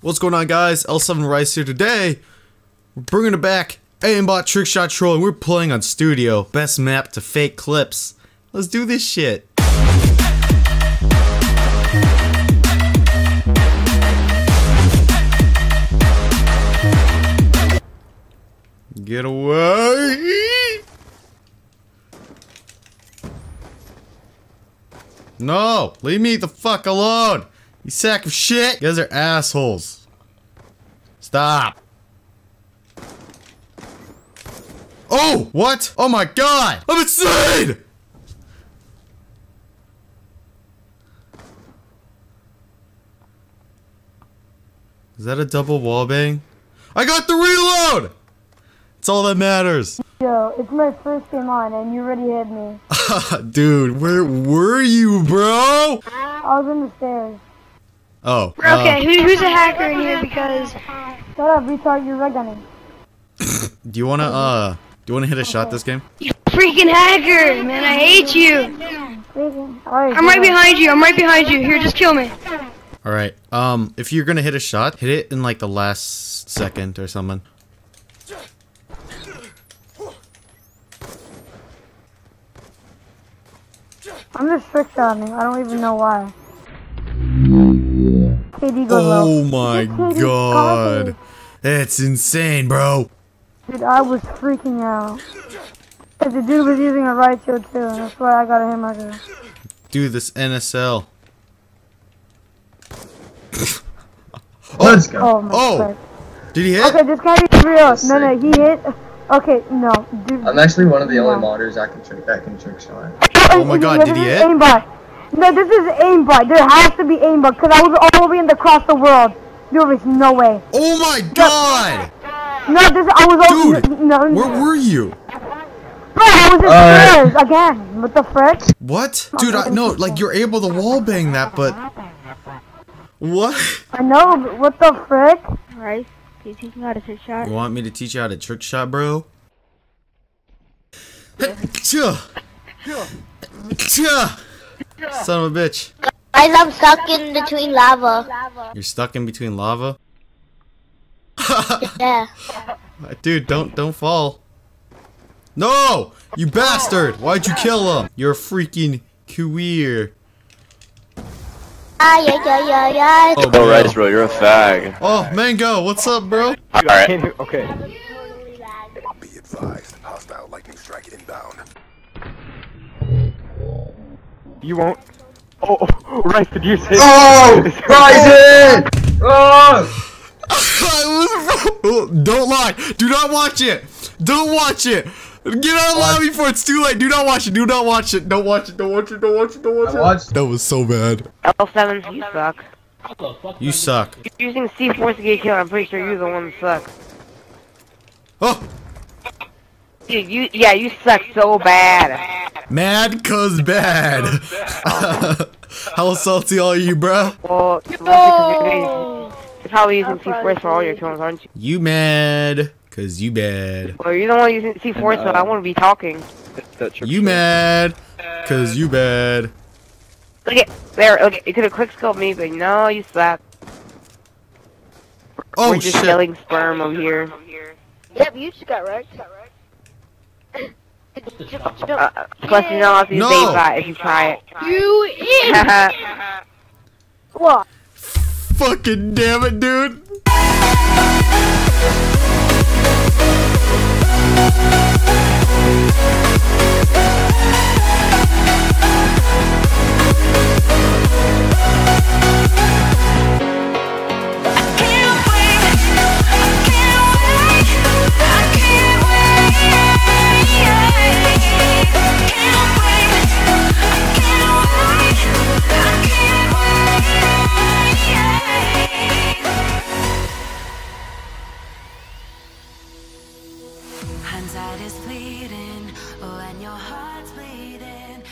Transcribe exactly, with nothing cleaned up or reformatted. What's going on, guys? L seven Rice here. Today we're bringing it back, Aimbot trick shot trolling. We're playing on studio, best map to fake clips. Let's do this shit. Get away! No, leave me the fuck alone. You sack of shit! You guys are assholes. Stop. Oh! What? Oh my god! I'm insane! Is that a double wallbang? I got the reload! It's all that matters. Yo, it's my first game on and you already hit me. Dude, where were you, bro? I was in the stairs. Oh. Okay, uh, who, who's a hacker in here? Because shut up, retard, you're red gunning. Do you wanna uh do you wanna hit a okay. shot this game? You freaking hacker, man, I hate you. Right, I'm right behind you, I'm right behind you. Here, just kill me. Alright, um if you're gonna hit a shot, hit it in like the last second or something. I'm just trick shotting. I don't even know why. Oh my god. That's insane, bro. Dude, I was freaking out. Cause the dude was using a right shield too, and that's why I got a hit marker. Dude, this N S L. Let's go. Oh, oh. Did he hit? Okay, this guy is real. No, no, he hit. Okay, no, dude. I'm actually one of the only modders that can trick that can trick shot. Oh my god, did he hit? Aimbot. No, this is aimbot. There has to be aimbot because I was all the way in the across the world. There was no way. Oh my god! No, this I was all. Dude, no, no, where were you? Bro, I was in stairs uh, again. What the frick? What? Dude, I no, like you're able to wallbang that, but what? I know. But what the frick? Right? Do you teach me how to trick shot? You want me to teach you how to trick shot, bro? Son of a bitch. Guys, I'm stuck in between lava. You're stuck in between lava? Yeah. Dude, don't don't fall. No! You bastard! Why'd you kill him? You're a freaking queer. Ah, yeah, yeah, yeah, yeah. Oh, oh Rizro, you're a fag. Oh, Mango, what's up, bro? Alright. Okay. Be advised, hostile lightning strike inbound. You won't. Oh, oh, Rice, did you say? Oh, Rice! Oh! I was. Don't lie. Do not watch it. Don't watch it. Get out of lobby before it's too late. Do not watch it. Do not watch it. Don't watch it. Don't watch it. Don't watch it. Don't watch it. Watched. That was so bad. L seven, you suck. You suck. You're using C four to get killed. I'm pretty sure you're the one that sucks. Oh. Dude, you yeah, you suck so bad. Mad cuz bad. How salty are you, bro? Well, no! You're probably using C four for all your kills, aren't you? You mad cuz you bad. Well, you're the one using C four, so I want to be talking. You mad cuz you bad. Look at there. Okay, you could have quick scoped me, but no, you slapped. Oh, we're just shit. Selling sperm over here. Yep, you just got wrecked. Got wrecked. Uh, plus, you know, I'll be bot if you try it. You idiot! What? Fucking damn it, dude! Hindsight is fleeting when your heart's bleeding.